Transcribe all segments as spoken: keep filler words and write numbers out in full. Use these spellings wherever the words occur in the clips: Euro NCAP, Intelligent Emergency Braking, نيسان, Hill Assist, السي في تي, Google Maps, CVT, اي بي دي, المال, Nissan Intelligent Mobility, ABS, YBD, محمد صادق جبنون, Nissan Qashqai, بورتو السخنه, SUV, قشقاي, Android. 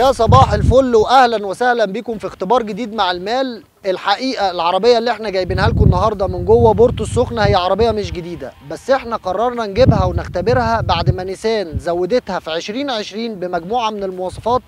يا صباح الفل واهلا وسهلا بكم في اختبار جديد مع المال. الحقيقه العربيه اللي احنا جايبينها لكم النهارده من جوه بورتو السخنه هي عربيه مش جديده، بس احنا قررنا نجيبها ونختبرها بعد ما نيسان زودتها في عشرين عشرين بمجموعه من المواصفات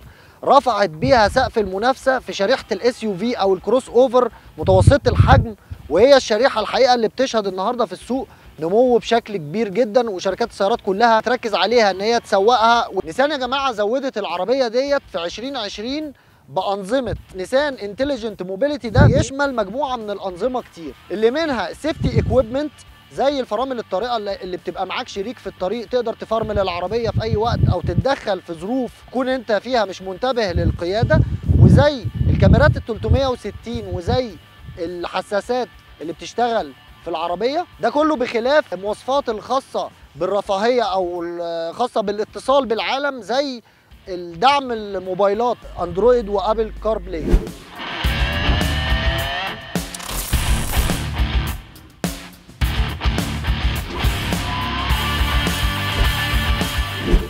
رفعت بيها سقف المنافسه في شريحه الاس يو في او الكروس اوفر متوسط الحجم، وهي الشريحه الحقيقه اللي بتشهد النهارده في السوق نمو بشكل كبير جدا، وشركات السيارات كلها تركز عليها ان هي تسوقها. نيسان يا جماعه زودت العربيه ديت في عشرين عشرين بانظمه نيسان انتليجنت موبيليتي، ده يشمل مجموعه من الانظمه كتير اللي منها السيفتي اكويبمنت زي الفرامل الطارئه اللي بتبقى معاك شريك في الطريق تقدر تفرمل العربيه في اي وقت او تتدخل في ظروف تكون انت فيها مش منتبه للقياده، وزي الكاميرات ال ثلاثمية وستين وزي الحساسات اللي بتشتغل في العربيه، ده كله بخلاف المواصفات الخاصه بالرفاهيه او الخاصه بالاتصال بالعالم زي الدعم الموبايلات اندرويد وابل كار بلاي.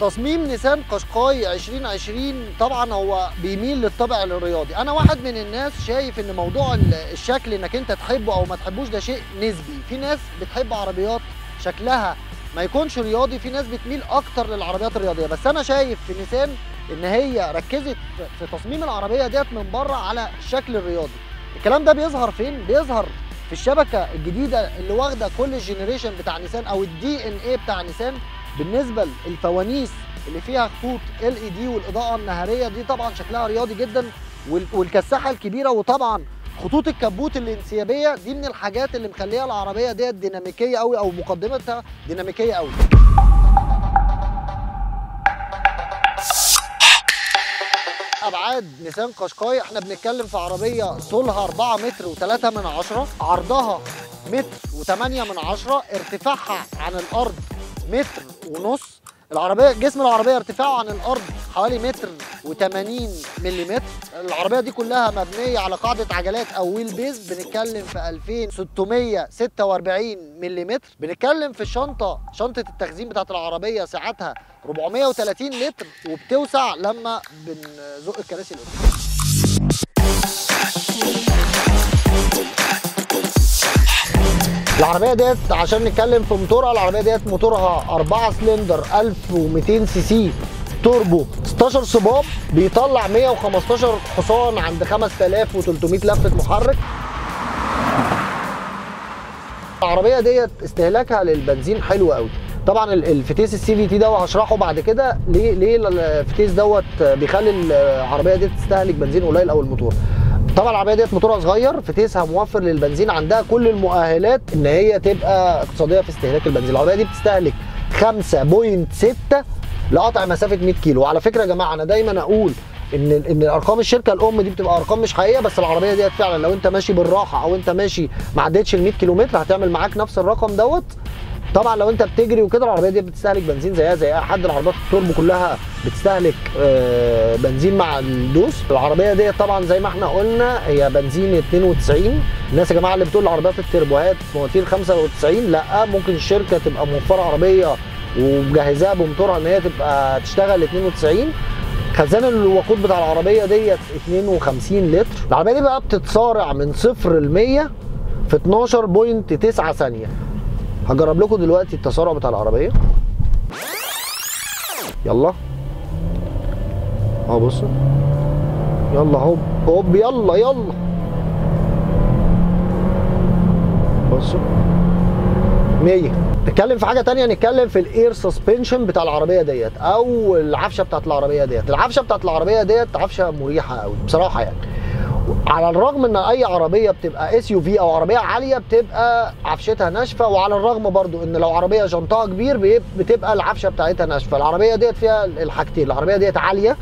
تصميم نيسان قشقاي عشرين عشرين طبعا هو بيميل للطابع الرياضي. انا واحد من الناس شايف ان موضوع الشكل انك انت تحبه او ما تحبوش ده شيء نسبي، في ناس بتحب عربيات شكلها ما يكونش رياضي، في ناس بتميل اكتر للعربيات الرياضيه، بس انا شايف في نيسان ان هي ركزت في تصميم العربيه ديت من بره على الشكل الرياضي. الكلام ده بيظهر فين؟ بيظهر في الشبكه الجديده اللي واخده كل الجنريشن بتاع نيسان او الدي ان ايه بتاع نيسان بالنسبه للفوانيس اللي فيها خطوط ال اي دي والاضاءه النهاريه دي طبعا شكلها رياضي جدا، والكساحه الكبيره، وطبعا خطوط الكبوت الانسيابيه دي من الحاجات اللي مخليه العربيه ديت ديناميكيه قوي او مقدمتها ديناميكيه قوي. ابعاد نيسان قشقاي احنا بنتكلم في عربيه طولها أربعة متر وتلاتة من عشرة، عرضها متر وتمانية من عشرة، ارتفاعها عن الارض متر ونص، العربيه جسم العربيه ارتفاعه عن الارض حوالي متر وتمانين مليمتر. العربيه دي كلها مبنيه على قاعده عجلات او ويل بيز بنتكلم في ألفين وستمية وستة وأربعين مليمتر. بنتكلم في الشنطه، شنطه التخزين بتاعت العربيه ساعتها أربعمية وتلاتين لتر وبتوسع لما بنزق الكراسي لقدام. العربيه ديت عشان نتكلم في موتورها، العربيه ديت موتورها أربعة سلندر ألف ومتين سي سي توربو ستاشر صباب بيطلع مية وخمستاشر حصان عند خمسة آلاف وتلتمية لفه محرك. العربيه ديت استهلاكها للبنزين حلو قوي. طبعا الفتيس السي في تي ده وهشرحه بعد كده ليه ليه الفتيس دوت بيخلي العربيه دي تستهلك بنزين قليل او الموتور. طبعا العربيه ديت موتورها صغير، فتيسها موفر للبنزين، عندها كل المؤهلات ان هي تبقى اقتصاديه في استهلاك البنزين. العربيه دي بتستهلك خمسة فاصلة ستة لقطع مسافه مية كيلو. وعلى فكره يا جماعه انا دايما اقول ان ان ارقام الشركه الام دي بتبقى ارقام مش حقيقيه، بس العربيه ديت فعلا لو انت ماشي بالراحه او انت ماشي ما عدتش ال مية كيلو هتعمل معاك نفس الرقم دوت. طبعا لو انت بتجري وكده العربيه دي بتستهلك بنزين زيها زي اي حد. العربيات التوربو كلها بتستهلك بنزين مع الدوس. العربيه دي طبعا زي ما احنا قلنا هي بنزين اتنين وتسعين. الناس يا جماعه اللي بتقول العربيات التربوهات مواتير خمسة وتسعين، لا، ممكن الشركه تبقى موفره عربيه ومجهزاها بموتورها ان هي تبقى تشتغل اتنين وتسعين. خزان الوقود بتاع العربيه ديت اتنين وخمسين لتر. العربيه دي بقى بتتصارع من صفر ل مية في اتناشر فاصلة تسعة ثانيه. هجرب لكم دلوقتي التسارع بتاع العربيه. يلا اهو بصوا، يلا هوب هوب، يلا يلا بصوا مية. نتكلم في حاجه تانية، نتكلم في الاير سسبنشن بتاع العربيه ديت او العفشه بتاعت العربيه ديت. العفشه بتاعت العربيه ديت عفشه مريحه قوي بصراحه، يعني على الرغم ان اي عربيه بتبقى اس يو في او عربيه عاليه بتبقى عفشتها ناشفه، وعلى الرغم برضو ان لو عربيه جنطها كبير بتبقى العفشه بتاعتها ناشفه. العربيه ديت فيها الحاجتين، العربيه ديت عاليه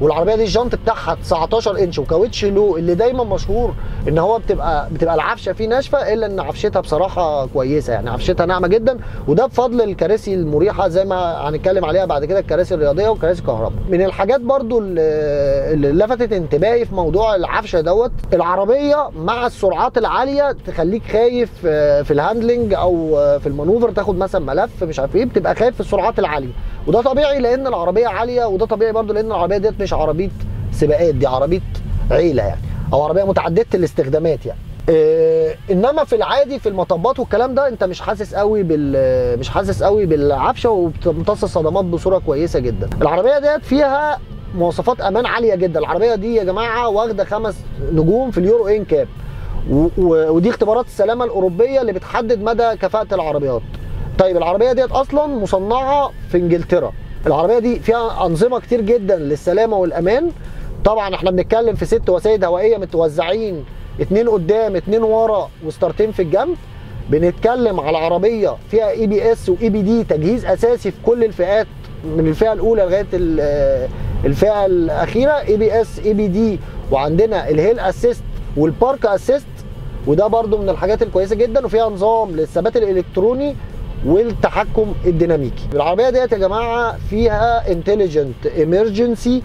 والعربيه دي الجنط بتاعها تسعتاشر انش وكاوتش لو اللي دايما مشهور ان هو بتبقى بتبقى العفشه فيه ناشفه، الا ان عفشتها بصراحه كويسه، يعني عفشتها ناعمه جدا، وده بفضل الكراسي المريحه زي ما هنتكلم عليها بعد كده، الكراسي الرياضيه وكراسي الكهرباء. من الحاجات برضو اللي لفتت انتباهي في موضوع العفشه دوت، العربيه مع السرعات العاليه تخليك خايف في الهاندلنج او في المانوفر، تاخد مثلا ملف مش عارف ايه بتبقى خايف في السرعات العاليه، وده طبيعي لان العربيه عاليه، وده طبيعي برضو لان العربيه ديت مش عربيه سباقات، دي عربيه عيله يعني، او عربيه متعدده الاستخدامات يعني. إيه انما في العادي في المطبات والكلام ده انت مش حاسس قوي بال مش حاسس قوي بالعفشه، وبتمتص الصدمات بصوره كويسه جدا. العربيه ديت فيها مواصفات امان عاليه جدا. العربيه دي يا جماعه واخده خمس نجوم في اليورو ان كاب، ودي اختبارات السلامه الاوروبيه اللي بتحدد مدى كفاءه العربيات. طيب العربيه ديت اصلا مصنعه في انجلترا. العربيه دي فيها انظمه كتير جدا للسلامه والامان. طبعا احنا بنتكلم في ست وسائد هوائيه متوزعين اتنين قدام اتنين ورا وستارتين في الجنب. بنتكلم على عربيه فيها اي بي اس واي بي دي، تجهيز اساسي في كل الفئات من الفئه الاولى لغايه الفئه الاخيره، اي بي اس اي بي دي، وعندنا الهيل اسيست والبارك اسيست، وده برده من الحاجات الكويسه جدا. وفيها نظام للثبات الالكتروني والتحكم الديناميكي. العربيه ديت يا جماعه فيها انتليجنت امرجنسي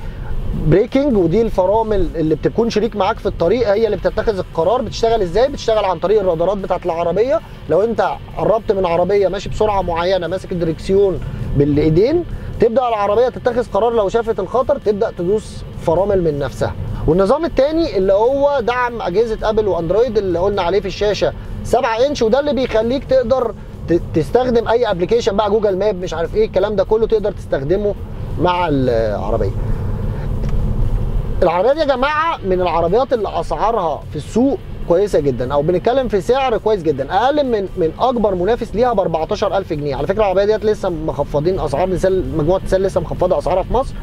بريكنج، ودي الفرامل اللي بتكون شريك معاك في الطريق، هي اللي بتتخذ القرار بتشتغل ازاي. بتشتغل عن طريق الرادارات بتاعت العربيه. لو انت قربت من عربيه ماشي بسرعه معينه ماسك الدريكسيون بالايدين، تبدا العربيه تتخذ قرار، لو شافت الخطر تبدا تدوس فرامل من نفسها. والنظام الثاني اللي هو دعم اجهزه ابل واندرويد اللي قلنا عليه في الشاشه سبعة انش، وده اللي بيخليك تقدر تستخدم اي ابلكيشن بقى، جوجل ماب مش عارف ايه الكلام ده كله، تقدر تستخدمه مع العربيه. العربيه دي يا جماعه من العربيات اللي اسعارها في السوق كويسه جدا، او بنتكلم في سعر كويس جدا، اقل من من اكبر منافس ليها ب اربعتاشر الف جنيه. على فكره العربيه ديت لسه مخفضين اسعار، مجموعه نيسان لسه مخفضه اسعارها في مصر.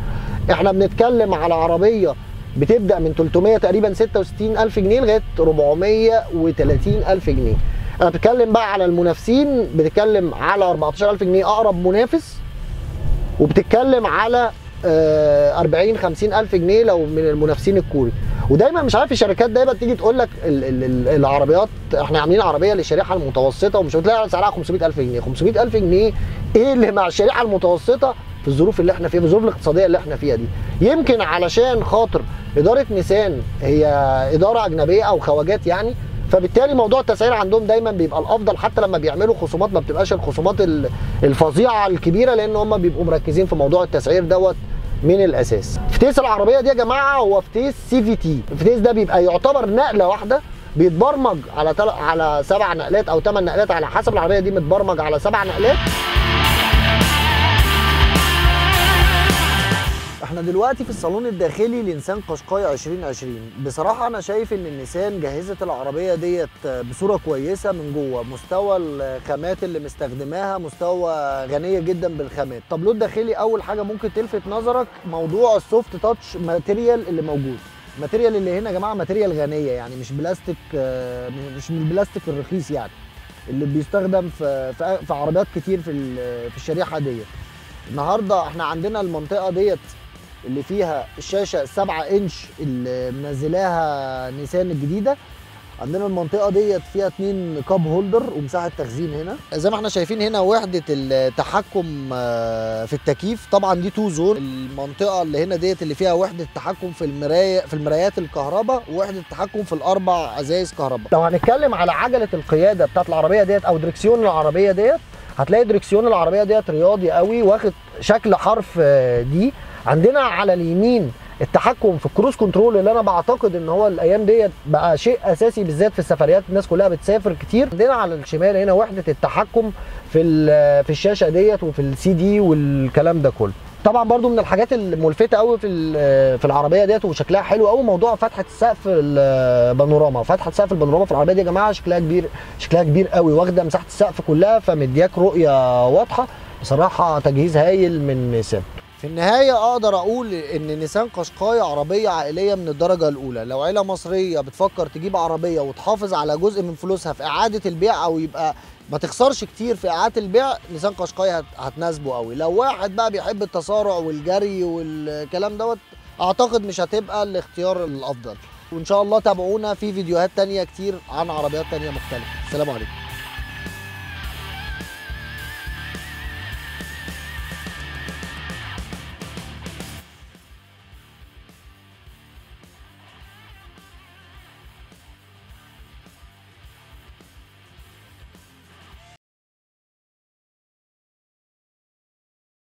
احنا بنتكلم على عربيه بتبدا من تلتمية تقريبا ستة وستين الف جنيه لغايه اربعمية وتلاتين الف جنيه. انا بتكلم بقى على المنافسين، بتتكلم على اربعتاشر الف جنيه اقرب منافس، وبتتكلم على اربعين خمسين الف جنيه لو من المنافسين الكوري. ودايما مش عارف الشركات دايما تيجي تقول لك ال ال ال العربيات احنا عاملين عربيه للشريحه المتوسطه، ومش هتلاقي سعرها خمسمية الف جنيه. خمسمية الف جنيه ايه اللي مع الشريحه المتوسطه في الظروف اللي احنا فيها، في الظروف الاقتصاديه اللي احنا فيها دي؟ يمكن علشان خاطر اداره نيسان هي اداره اجنبيه او خواجات يعني، فبالتالي موضوع التسعير عندهم دايما بيبقى الافضل. حتى لما بيعملوا خصومات ما بتبقاش الخصومات الفظيعه الكبيره، لان هم بيبقوا مركزين في موضوع التسعير دوت من الاساس. فتيس العربيه دي يا جماعه هو فتيس سي في تي. الفتيس ده بيبقى يعتبر نقله واحده، بيتبرمج على تل... على سبع نقلات او ثمان نقلات على حسب. العربيه دي متبرمج على سبع نقلات. احنا دلوقتي في الصالون الداخلي لنيسان قشقاي الفين وعشرين. بصراحه انا شايف ان نيسان جهزت العربيه ديت بصوره كويسه من جوه. مستوى الخامات اللي مستخدماها مستوى غنيه جدا بالخامات. طابلو الداخلي اول حاجه ممكن تلفت نظرك موضوع السوفت تاتش ماتيريال اللي موجود. الماتيريال اللي هنا يا جماعه ماتيريال غنيه، يعني مش بلاستيك، مش من البلاستيك الرخيص يعني اللي بيستخدم في في عربيات كتير في في الشريحه ديت. النهارده احنا عندنا المنطقه ديت اللي فيها الشاشه سبعة انش اللي منزلاها نيسان الجديده. عندنا المنطقه ديت فيها اتنين كاب هولدر ومساحه تخزين. هنا زي ما احنا شايفين هنا وحده التحكم في التكييف، طبعا دي تو زون. المنطقه اللي هنا ديت اللي فيها وحده التحكم في المرايه في المرايات الكهرباء، ووحده التحكم في الاربع ازايز كهرباء. لو هنتكلم على عجله القياده بتاعت العربيه ديت او دركسيون العربيه ديت، هتلاقي دركسيون العربيه ديت رياضي قوي واخد شكل حرف دي. عندنا على اليمين التحكم في الكروز كنترول اللي انا بعتقد ان هو الايام ديت بقى شيء اساسي بالذات في السفريات، الناس كلها بتسافر كتير. عندنا على الشمال هنا وحده التحكم في في الشاشه ديت وفي السي دي والكلام ده كله. طبعا برضو من الحاجات الملفته قوي في في العربيه ديت وشكلها حلو قوي موضوع فتحه السقف البانوراما. فتحه سقف البانوراما في العربيه دي يا جماعه شكلها كبير، شكلها كبير قوي، واخده مساحه السقف كلها فمدياك رؤيه واضحه. بصراحه تجهيز هايل من نيسان. في النهاية أقدر أقول إن نيسان قشقاي عربية عائلية من الدرجة الأولى. لو عيلة مصرية بتفكر تجيب عربية وتحافظ على جزء من فلوسها في إعادة البيع، أو يبقى ما تخسرش كتير في إعادة البيع، نيسان قشقاي هتناسبه قوي. لو واحد بقى بيحب التسارع والجري والكلام دوت، أعتقد مش هتبقى الاختيار الأفضل. وإن شاء الله تابعونا في فيديوهات تانية كتير عن عربيات تانية مختلفة. السلام عليكم.